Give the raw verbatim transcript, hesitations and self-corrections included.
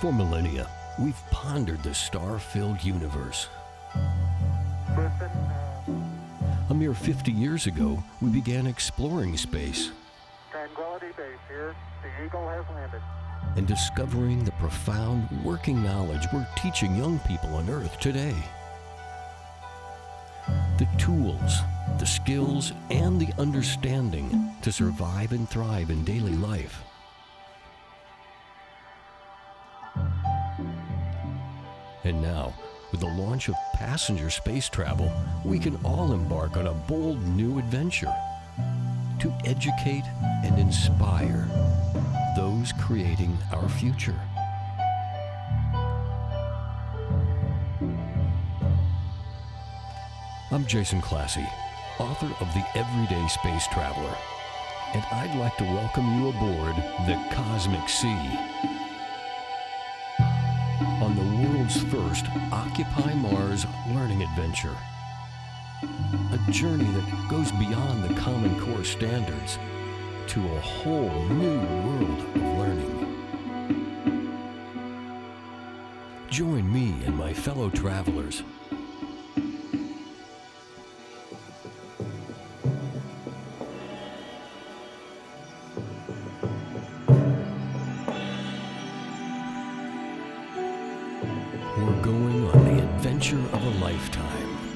For millennia, we've pondered the star-filled universe. A mere fifty years ago, we began exploring space. Tranquility Base here. The Eagle has landed. And discovering the profound working knowledge we're teaching young people on Earth today. The tools, the skills, and the understanding to survive and thrive in daily life. And now, with the launch of passenger space travel, we can all embark on a bold new adventure to educate and inspire those creating our future. I'm Jason Klassi, author of The Everyday Space Traveler, and I'd like to welcome you aboard the Cosmic Sea, on the world's first Occupy Mars learning adventure. A journey that goes beyond the Common Core standards to a whole new world of learning. Join me and my fellow travelers . We're going on the adventure of a lifetime.